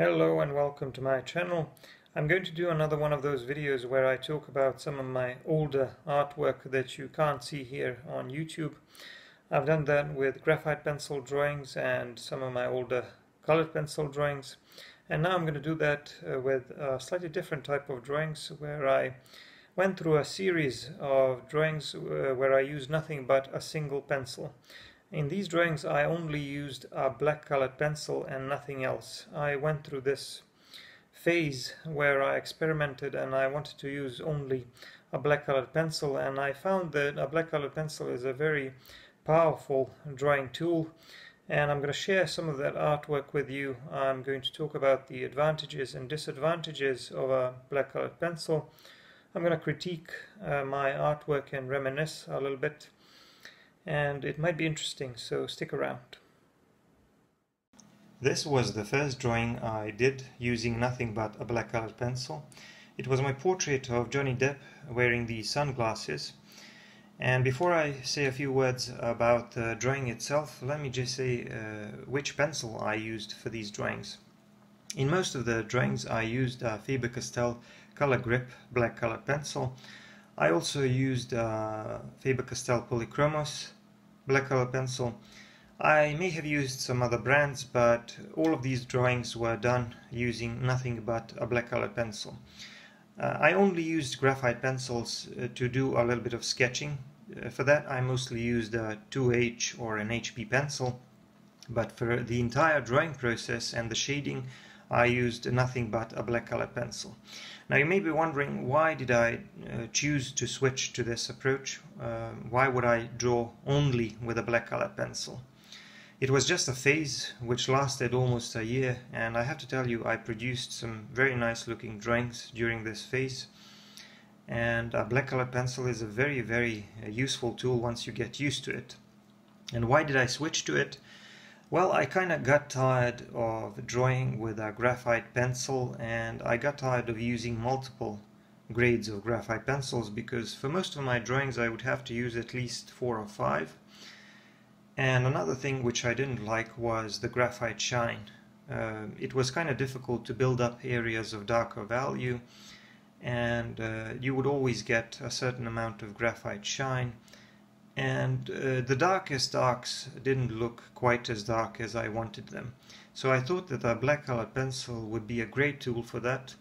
Hello and welcome to my channel. I'm going to do another one of those videos where I talk about some of my older artwork that you can't see here on YouTube. I've done that with graphite pencil drawings and some of my older colored pencil drawings, and now I'm going to do that with a slightly different type of drawings where I went through a series of drawings where I used nothing but a single pencil. In these drawings I only used a black colored pencil and nothing else. I went through this phase where I experimented and I wanted to use only a black colored pencil, and I found that a black colored pencil is a very powerful drawing tool, and I'm going to share some of that artwork with you. I'm going to talk about the advantages and disadvantages of a black colored pencil. I'm going to critique my artwork and reminisce a little bit, and it might be interesting, so stick around. This was the first drawing I did using nothing but a black colored pencil. It was my portrait of Johnny Depp wearing the sunglasses. And before I say a few words about the drawing itself, let me just say which pencil I used for these drawings. In most of the drawings I used a Faber-Castell color grip black colored pencil. I also used Faber-Castell Polychromos black color pencil. I may have used some other brands, but all of these drawings were done using nothing but a black color pencil. I only used graphite pencils to do a little bit of sketching. For that I mostly used a 2H or an HP pencil, but for the entire drawing process and the shading I used nothing but a black color pencil. Now you may be wondering, why did I choose to switch to this approach? Why would I draw only with a black colored pencil? It was just a phase which lasted almost a year, and I have to tell you I produced some very nice looking drawings during this phase, and a black colored pencil is a very, very useful tool once you get used to it. And why did I switch to it? Well, I kind of got tired of drawing with a graphite pencil, and I got tired of using multiple grades of graphite pencils, because for most of my drawings I would have to use at least 4 or 5. And another thing which I didn't like was the graphite shine. It was kind of difficult to build up areas of darker value, and you would always get a certain amount of graphite shine. And the darkest darks didn't look quite as dark as I wanted them. So I thought that a black colored pencil would be a great tool for that.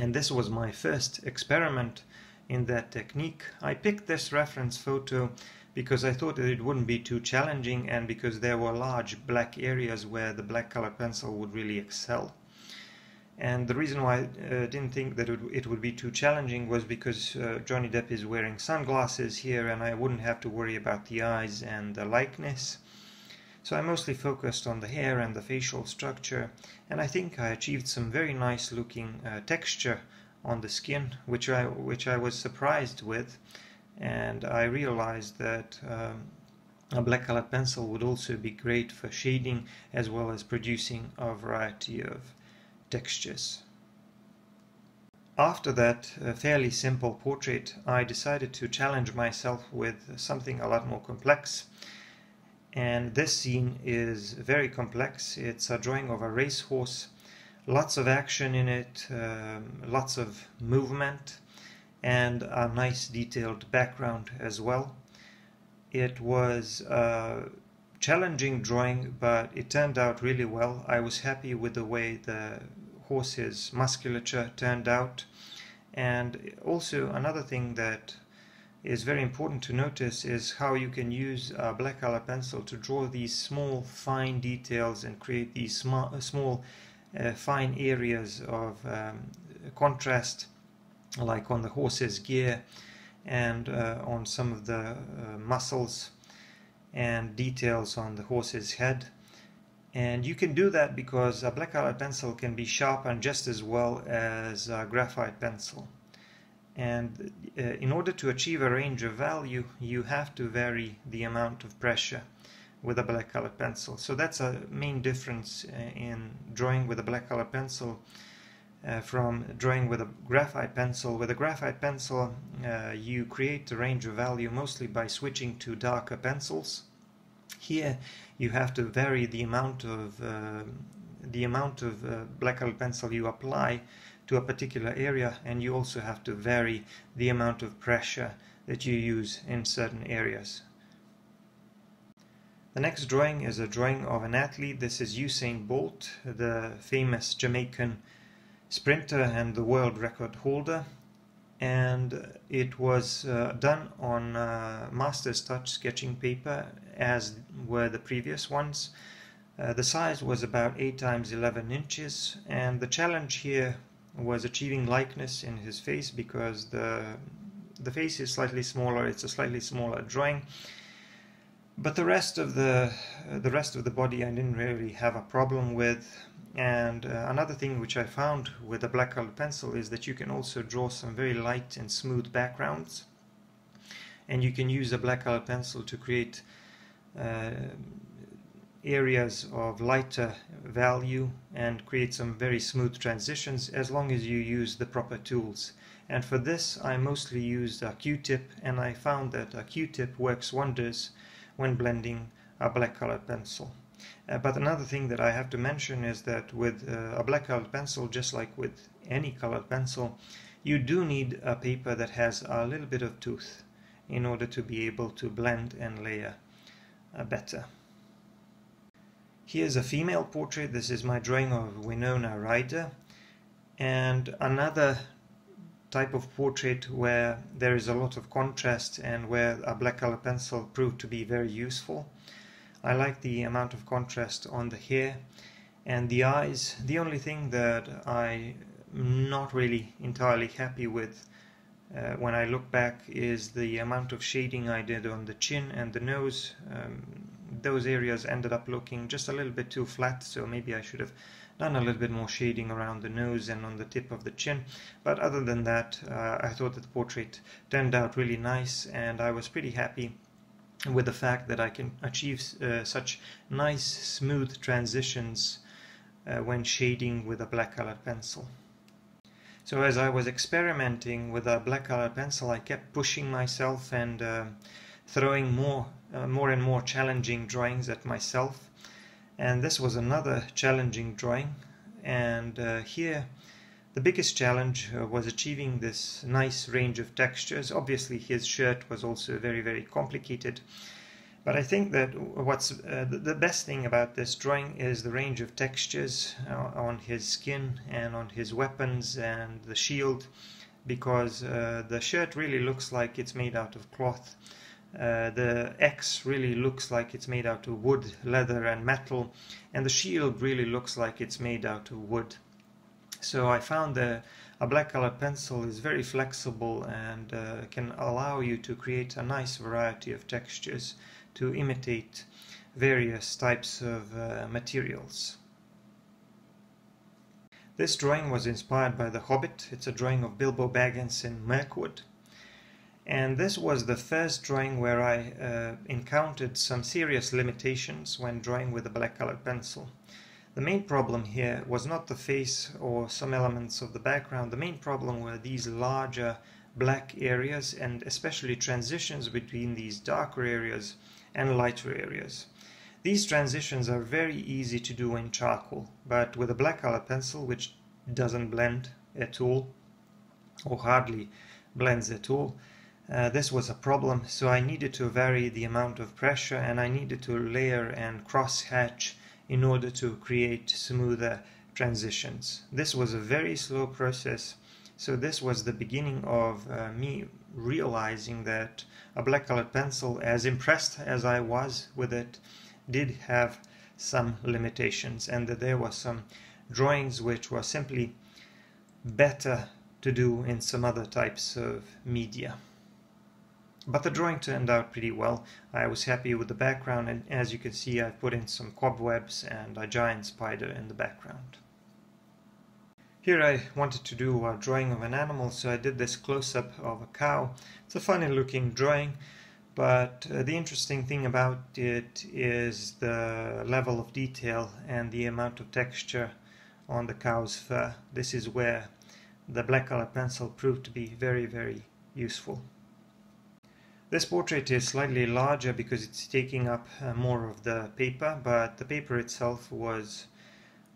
And this was my first experiment in that technique. I picked this reference photo because I thought that it wouldn't be too challenging, and because there were large black areas where the black colored pencil would really excel. And the reason why I didn't think that it would be too challenging was because Johnny Depp is wearing sunglasses here, and I wouldn't have to worry about the eyes and the likeness. So I mostly focused on the hair and the facial structure, and I think I achieved some very nice looking texture on the skin, which I was surprised with. And I realized that a black colored pencil would also be great for shading, as well as producing a variety of textures. After that fairly simple portrait, I decided to challenge myself with something a lot more complex, and this scene is very complex. It's a drawing of a racehorse, lots of action in it, lots of movement, and a nice detailed background as well. It was challenging drawing, but it turned out really well. I was happy with the way the horse's musculature turned out. And also another thing that is very important to notice is how you can use a black color pencil to draw these small fine details and create these small fine areas of contrast, like on the horse's gear and on some of the muscles and details on the horse's head. And you can do that because a black colored pencil can be sharpened just as well as a graphite pencil, and in order to achieve a range of value you have to vary the amount of pressure with a black colored pencil. So that's a main difference in drawing with a black colored pencil from drawing with a graphite pencil. With a graphite pencil you create the range of value mostly by switching to darker pencils. Here you have to vary the amount of the amount of Black-Colored Pencil you apply to a particular area, and you also have to vary the amount of pressure that you use in certain areas. The next drawing is a drawing of an athlete. This is Usain Bolt, the famous Jamaican sprinter and the world record holder, and it was done on Master's Touch sketching paper, as were the previous ones. The size was about 8 × 11 inches, and the challenge here was achieving likeness in his face, because the face is slightly smaller, it's a slightly smaller drawing, but the rest of the body I didn't really have a problem with. And another thing which I found with a black-colored pencil is that you can also draw some very light and smooth backgrounds, and you can use a black-colored pencil to create areas of lighter value and create some very smooth transitions, as long as you use the proper tools. And for this I mostly used a Q-tip, and I found that a Q-tip works wonders when blending a black-colored pencil. But another thing that I have to mention is that with a black-colored pencil, just like with any colored pencil, you do need a paper that has a little bit of tooth in order to be able to blend and layer better. Here's a female portrait. This is my drawing of Winona Ryder, and another type of portrait where there is a lot of contrast and where a black color pencil proved to be very useful. I like the amount of contrast on the hair and the eyes. The only thing that I'm not really entirely happy with when I look back is the amount of shading I did on the chin and the nose. Those areas ended up looking just a little bit too flat, so maybe I should have done a little bit more shading around the nose and on the tip of the chin. But other than that, I thought that the portrait turned out really nice, and I was pretty happy with the fact that I can achieve such nice smooth transitions when shading with a black colored pencil. So as I was experimenting with a black colored pencil, I kept pushing myself and throwing more and more challenging drawings at myself, and this was another challenging drawing. And here the biggest challenge was achieving this nice range of textures. Obviously his shirt was also very, very complicated, but I think that what's the best thing about this drawing is the range of textures on his skin and on his weapons and the shield, because the shirt really looks like it's made out of cloth. The axe really looks like it's made out of wood, leather and metal, and the shield really looks like it's made out of wood. So I found that a black colored pencil is very flexible and can allow you to create a nice variety of textures to imitate various types of materials. This drawing was inspired by The Hobbit. It's a drawing of Bilbo Baggins in Mirkwood. And this was the first drawing where I encountered some serious limitations when drawing with a black colored pencil. The main problem here was not the face or some elements of the background. The main problem were these larger black areas, and especially transitions between these darker areas and lighter areas. These transitions are very easy to do in charcoal, but with a black colored pencil, which doesn't blend at all, or hardly blends at all, this was a problem. So I needed to vary the amount of pressure, and I needed to layer and cross-hatch in order to create smoother transitions. This was a very slow process, so this was the beginning of me realizing that a black colored pencil, as impressed as I was with it, did have some limitations, and that there were some drawings which were simply better to do in some other types of media. But the drawing turned out pretty well. I was happy with the background, and as you can see, I've put in some cobwebs and a giant spider in the background. Here I wanted to do a drawing of an animal, so I did this close-up of a cow. It's a funny looking drawing, but the interesting thing about it is the level of detail and the amount of texture on the cow's fur. This is where the black colored pencil proved to be very, very useful. This portrait is slightly larger because it's taking up more of the paper, but the paper itself was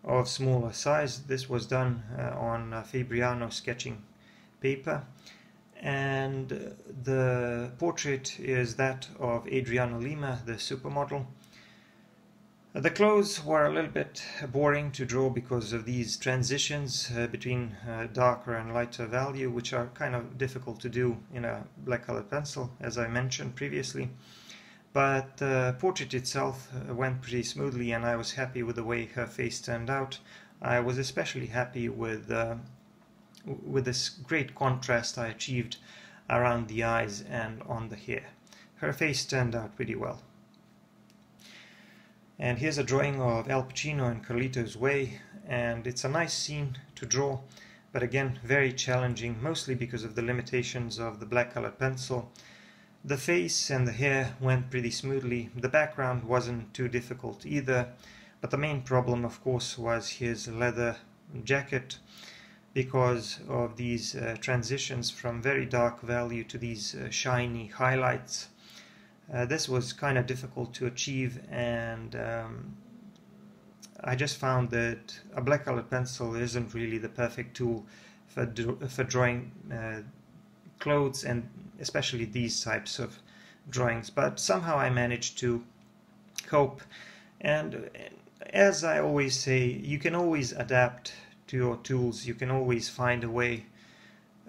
of smaller size. This was done on Fabriano sketching paper, and the portrait is that of Adriana Lima, the supermodel. The clothes were a little bit boring to draw because of these transitions between darker and lighter value, which are kind of difficult to do in a black colored pencil, as I mentioned previously. But the portrait itself went pretty smoothly, and I was happy with the way her face turned out. I was especially happy with this great contrast I achieved around the eyes and on the hair. Her face turned out pretty well. And here's a drawing of Al Pacino in Carlito's Way, and it's a nice scene to draw, but again very challenging, mostly because of the limitations of the black colored pencil. The face and the hair went pretty smoothly. The background wasn't too difficult either, but the main problem, of course, was his leather jacket, because of these transitions from very dark value to these shiny highlights. This was kind of difficult to achieve, and I just found that a black colored pencil isn't really the perfect tool for drawing clothes, and especially these types of drawings. But somehow I managed to cope, and as I always say, you can always adapt to your tools, you can always find a way.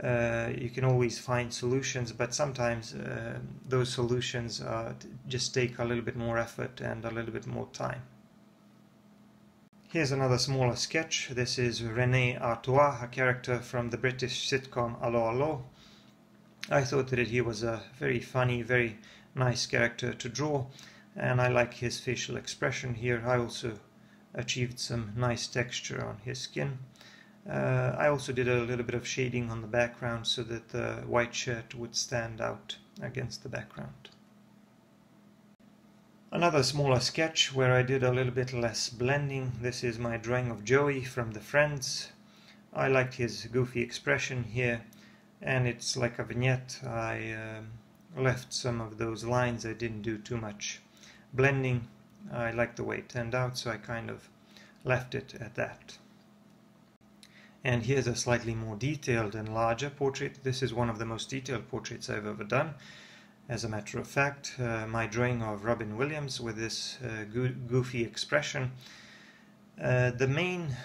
You can always find solutions, but sometimes those solutions just take a little bit more effort and a little bit more time. Here's another smaller sketch. This is René Artois, a character from the British sitcom Allo Allo. I thought that he was a very funny, very nice character to draw, and I like his facial expression here. I also achieved some nice texture on his skin. I also did a little bit of shading on the background so that the white shirt would stand out against the background. Another smaller sketch where I did a little bit less blending. This is my drawing of Joey from the Friends. I liked his goofy expression here, and it's like a vignette. I left some of those lines. I didn't do too much blending. I liked the way it turned out, so I kind of left it at that. And here's a slightly more detailed and larger portrait. This is one of the most detailed portraits I've ever done. As a matter of fact, my drawing of Robin Williams with this goofy expression. The main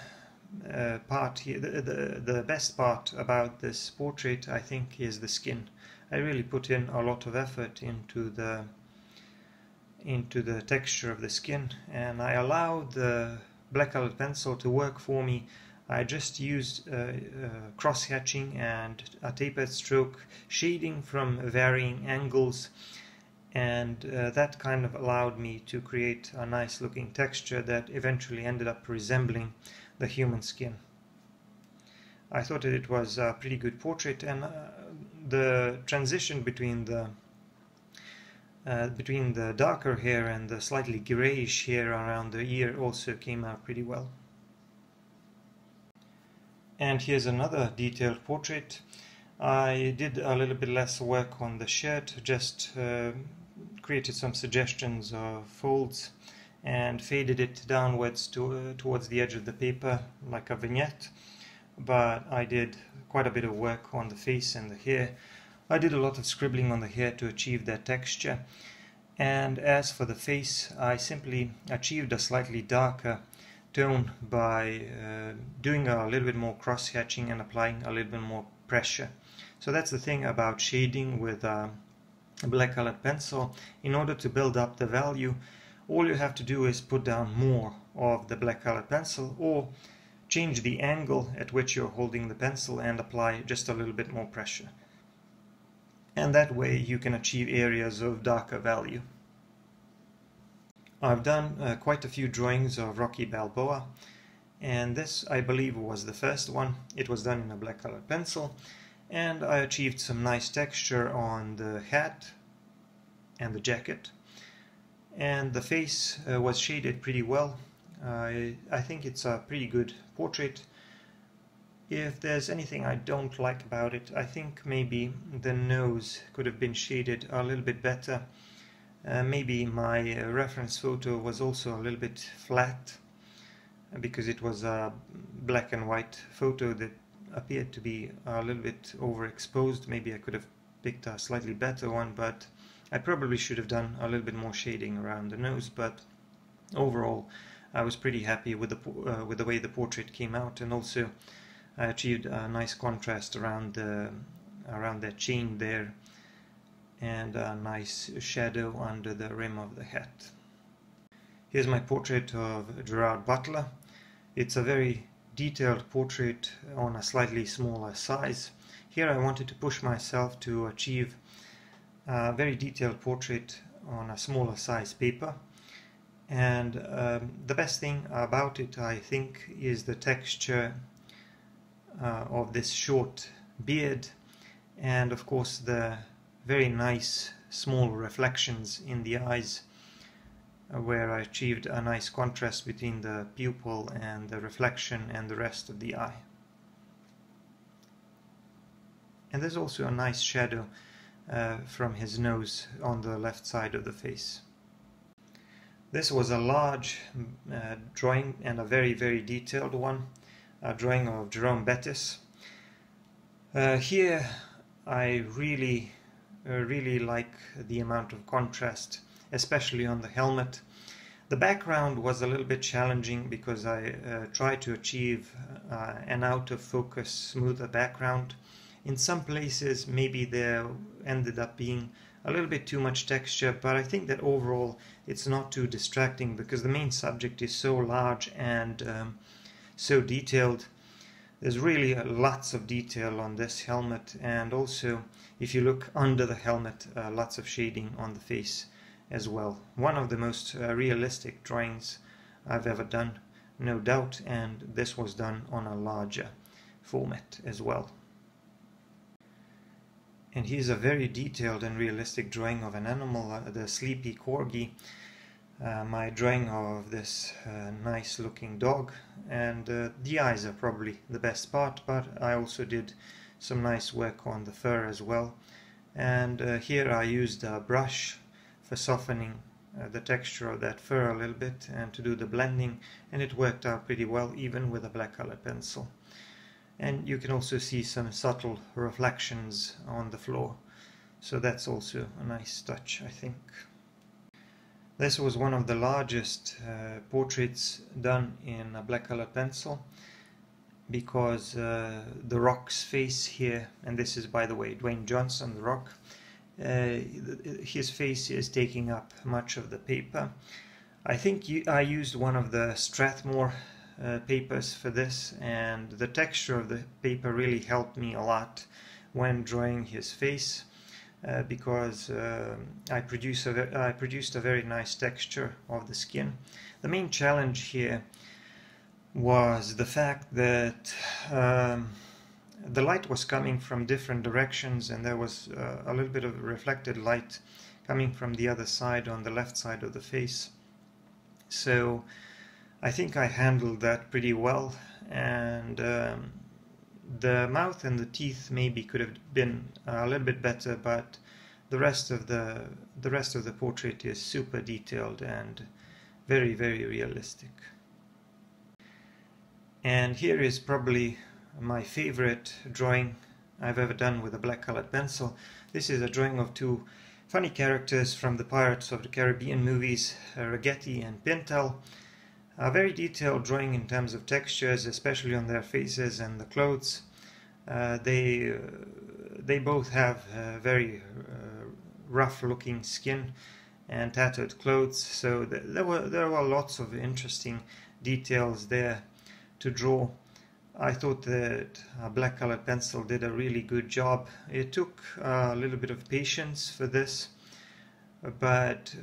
part here, the best part about this portrait, I think, is the skin. I really put in a lot of effort into the texture of the skin, and I allowed the black colored pencil to work for me. I just used cross-hatching and a tapered stroke, shading from varying angles, and that kind of allowed me to create a nice looking texture that eventually ended up resembling the human skin. I thought that it was a pretty good portrait, and the transition between the darker hair and the slightly grayish hair around the ear also came out pretty well. And here's another detailed portrait. I did a little bit less work on the shirt, just created some suggestions of folds and faded it downwards towards the edge of the paper like a vignette. But I did quite a bit of work on the face and the hair. I did a lot of scribbling on the hair to achieve that texture. And as for the face, I simply achieved a slightly darker tone by doing a little bit more cross-hatching and applying a little bit more pressure. So that's the thing about shading with a black colored pencil. In order to build up the value, all you have to do is put down more of the black colored pencil or change the angle at which you're holding the pencil and apply just a little bit more pressure. And that way you can achieve areas of darker value. I've done quite a few drawings of Rocky Balboa, and this, I believe, was the first one. It was done in a black colored pencil, and I achieved some nice texture on the hat and the jacket, and the face was shaded pretty well. I think it's a pretty good portrait. If there's anything I don't like about it, I think maybe the nose could have been shaded a little bit better. Maybe my reference photo was also a little bit flat. because it was a black and white photo that appeared to be a little bit overexposed. Maybe I could have picked a slightly better one, but I probably should have done a little bit more shading around the nose. But overall, I was pretty happy with the way the portrait came out, and also I achieved a nice contrast around the that chain there, and a nice shadow under the rim of the hat. Here's my portrait of Gerard Butler. It's a very detailed portrait on a slightly smaller size. Here I wanted to push myself to achieve a very detailed portrait on a smaller size paper, and the best thing about it, I think, is the texture of this short beard, and of course the very nice small reflections in the eyes, where I achieved a nice contrast between the pupil and the reflection and the rest of the eye. And there's also a nice shadow from his nose on the left side of the face. This was a large drawing, and a very, very detailed one, a drawing of Jerome Bettis. Here I really like the amount of contrast, especially on the helmet. The background was a little bit challenging because I tried to achieve an out of focus, smoother background. In some places maybe there ended up being a little bit too much texture, but I think that overall it's not too distracting because the main subject is so large and so detailed. There's really lots of detail on this helmet, and also if you look under the helmet, lots of shading on the face as well. One of the most realistic drawings I've ever done, no doubt, and this was done on a larger format as well. And here's a very detailed and realistic drawing of an animal, the sleepy corgi. My drawing of this nice looking dog, and the eyes are probably the best part, but I also did some nice work on the fur as well. And here I used a brush for softening the texture of that fur a little bit and to do the blending, and it worked out pretty well even with a black color pencil. And you can also see some subtle reflections on the floor, so that's also a nice touch, I think. This was one of the largest portraits done in a black color pencil, because the Rock's face here, and this is, by the way, Dwayne Johnson, the Rock, his face is taking up much of the paper. I think I used one of the Strathmore papers for this, and the texture of the paper really helped me a lot when drawing his face. Because I produced a very nice texture of the skin. The main challenge here was the fact that the light was coming from different directions, and there was a little bit of reflected light coming from the other side on the left side of the face. So I think I handled that pretty well, and the mouth and the teeth maybe could have been a little bit better, but the rest of the portrait is super detailed and very, very realistic. And here is probably my favorite drawing I've ever done with a black colored pencil. This is a drawing of two funny characters from the Pirates of the Caribbean movies, Ragetti and Pintel. A very detailed drawing in terms of textures, especially on their faces and the clothes. They both have very rough looking skin and tattered clothes, so there were lots of interesting details there to draw. I thought that a black color pencil did a really good job. It took a little bit of patience for this, but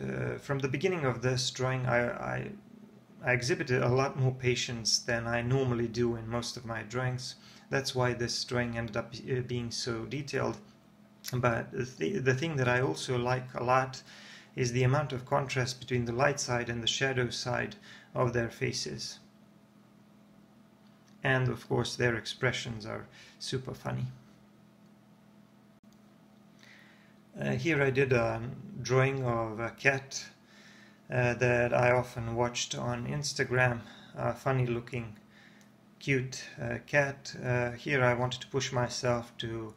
from the beginning of this drawing I exhibited a lot more patience than I normally do in most of my drawings. That's why this drawing ended up being so detailed. But the thing that I also like a lot is the amount of contrast between the light side and the shadow side of their faces. And of course their expressions are super funny. Here I did a drawing of a cat that I often watched on Instagram, funny-looking, cute cat. Here I wanted to push myself to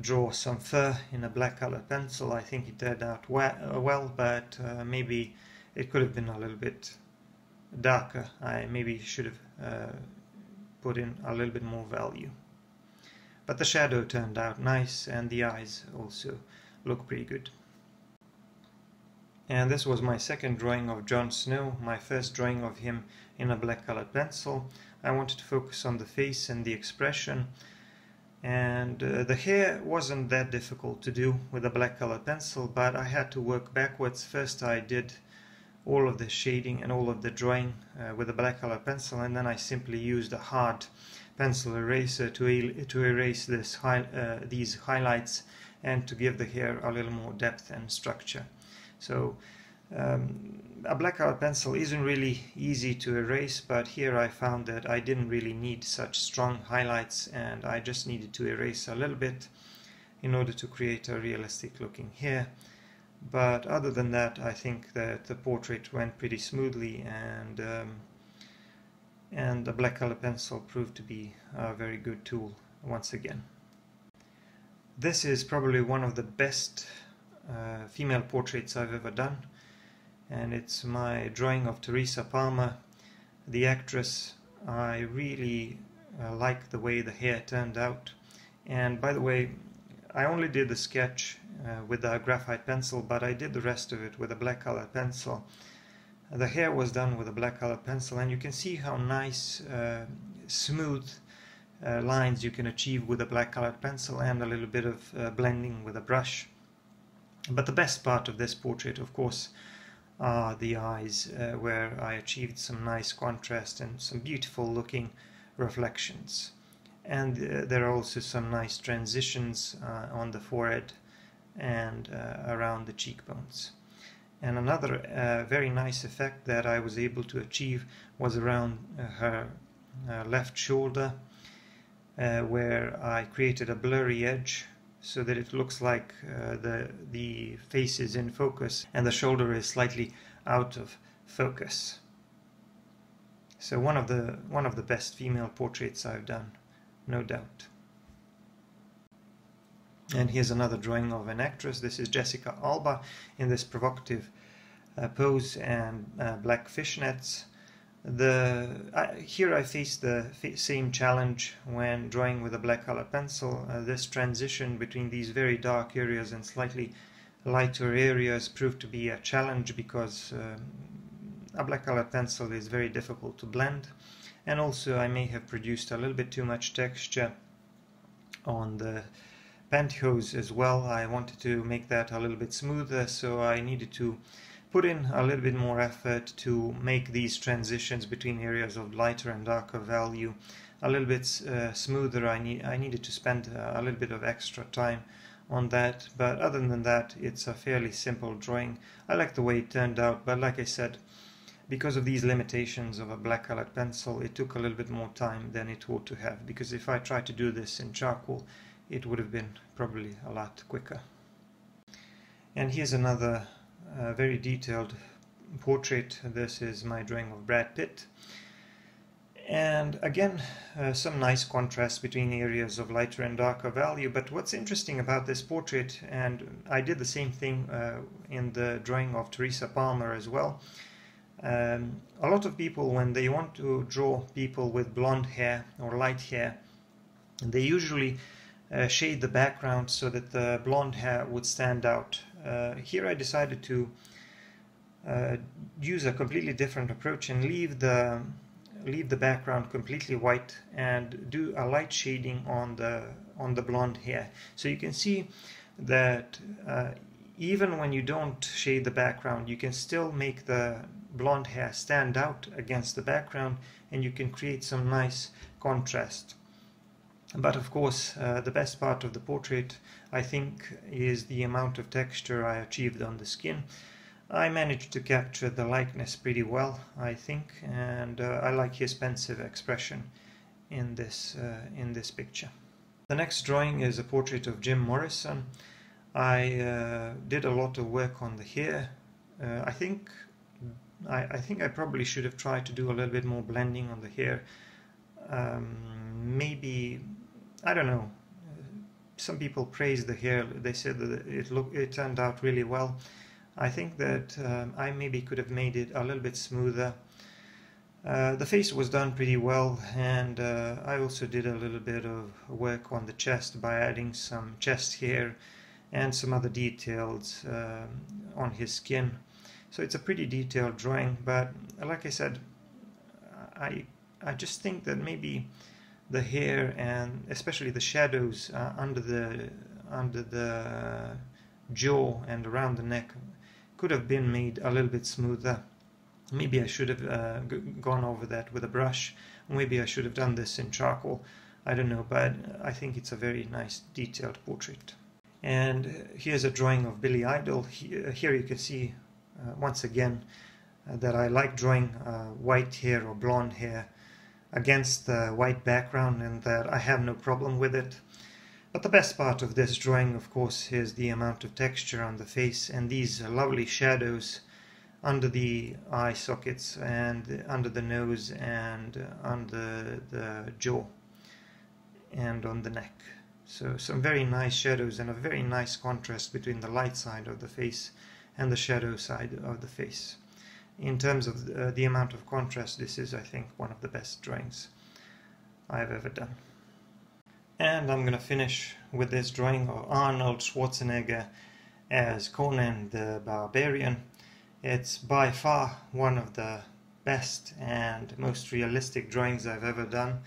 draw some fur in a black color pencil. I think it turned out well, but maybe it could have been a little bit darker. I maybe should have put in a little bit more value. But the shadow turned out nice, and the eyes also look pretty good. And this was my second drawing of Jon Snow, my first drawing of him in a black colored pencil. I wanted to focus on the face and the expression, and the hair wasn't that difficult to do with a black colored pencil, but I had to work backwards. First I did all of the shading and all of the drawing with a black colored pencil, and then I simply used a hard pencil eraser to erase this these highlights and to give the hair a little more depth and structure. So a black colored pencil isn't really easy to erase, but here I found that I didn't really need such strong highlights, and I just needed to erase a little bit in order to create a realistic looking hair. But other than that, I think that the portrait went pretty smoothly, and the black color pencil proved to be a very good tool once again. This is probably one of the best female portraits I've ever done, and it's my drawing of Teresa Palmer, the actress. I really like the way the hair turned out, and by the way, I only did the sketch with a graphite pencil, but I did the rest of it with a black color pencil. The hair was done with a black color pencil, and you can see how nice smooth lines you can achieve with a black colored pencil and a little bit of blending with a brush. But the best part of this portrait, of course, are the eyes, where I achieved some nice contrast and some beautiful looking reflections. And there are also some nice transitions on the forehead and around the cheekbones. And another very nice effect that I was able to achieve was around her left shoulder, where I created a blurry edge, so that it looks like the face is in focus and the shoulder is slightly out of focus. So one of the best female portraits I've done, no doubt. And here's another drawing of an actress. This is Jessica Alba in this provocative pose and black fishnets. Here I faced the same challenge when drawing with a black color pencil. This transition between these very dark areas and slightly lighter areas proved to be a challenge, because a black color pencil is very difficult to blend, and also I may have produced a little bit too much texture on the pantyhose as well. I wanted to make that a little bit smoother, so I needed to put in a little bit more effort to make these transitions between areas of lighter and darker value a little bit smoother. I needed to spend a little bit of extra time on that, but other than that, it's a fairly simple drawing. I like the way it turned out, but like I said, because of these limitations of a black colored pencil, it took a little bit more time than it ought to have, because if I tried to do this in charcoal, it would have been probably a lot quicker. And here's another very detailed portrait. This is my drawing of Brad Pitt, and again some nice contrast between areas of lighter and darker value. But what's interesting about this portrait, and I did the same thing in the drawing of Teresa Palmer as well, a lot of people, when they want to draw people with blonde hair or light hair, they usually shade the background so that the blonde hair would stand out. Here I decided to use a completely different approach and leave the background completely white and do a light shading on the blonde hair. So you can see that even when you don't shade the background, you can still make the blonde hair stand out against the background, and you can create some nice contrast. But of course, the best part of the portrait, I think, is the amount of texture I achieved on the skin. I managed to capture the likeness pretty well, I think, and I like his pensive expression in this picture. The next drawing is a portrait of Jim Morrison. I did a lot of work on the hair. I think I think I probably should have tried to do a little bit more blending on the hair. Maybe, I don't know, some people praised the hair, they said that it turned out really well. I think that I maybe could have made it a little bit smoother. The face was done pretty well, and I also did a little bit of work on the chest by adding some chest hair and some other details on his skin. So it's a pretty detailed drawing, but like I said, I just think that maybe the hair and especially the shadows under the jaw and around the neck could have been made a little bit smoother. Maybe I should have gone over that with a brush. Maybe I should have done this in charcoal. I don't know, but I think it's a very nice detailed portrait. And here's a drawing of Billy Idol. Here you can see once again that I like drawing white hair or blonde hair against the white background, and that I have no problem with it. But the best part of this drawing, of course, is the amount of texture on the face and these lovely shadows under the eye sockets and under the nose and under the jaw and on the neck. So some very nice shadows and a very nice contrast between the light side of the face and the shadow side of the face. In terms of the amount of contrast, this is, I think, one of the best drawings I've ever done. And I'm gonna finish with this drawing of Arnold Schwarzenegger as Conan the Barbarian. It's by far one of the best and most realistic drawings I've ever done.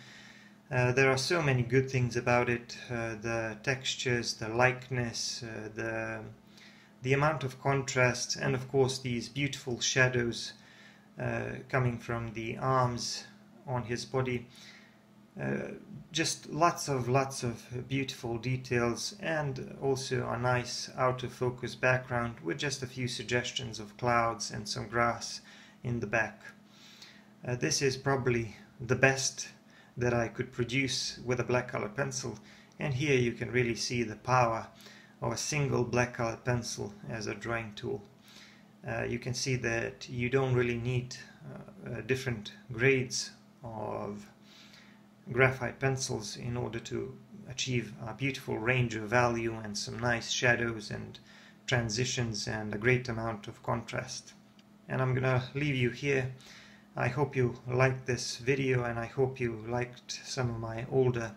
There are so many good things about it, the textures, the likeness, the amount of contrast, and of course these beautiful shadows coming from the arms on his body. Just lots of beautiful details, and also a nice out of focus background with just a few suggestions of clouds and some grass in the back. This is probably the best that I could produce with a black colored pencil, and here you can really see the power of a single black colored pencil as a drawing tool. You can see that you don't really need different grades of graphite pencils in order to achieve a beautiful range of value and some nice shadows and transitions and a great amount of contrast. And I'm gonna leave you here. I hope you liked this video, and I hope you liked some of my older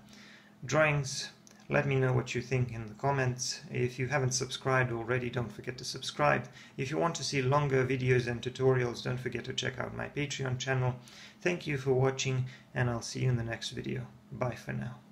drawings. Let me know what you think in the comments. If you haven't subscribed already, don't forget to subscribe. If you want to see longer videos and tutorials, don't forget to check out my Patreon channel. Thank you for watching, and I'll see you in the next video. Bye for now.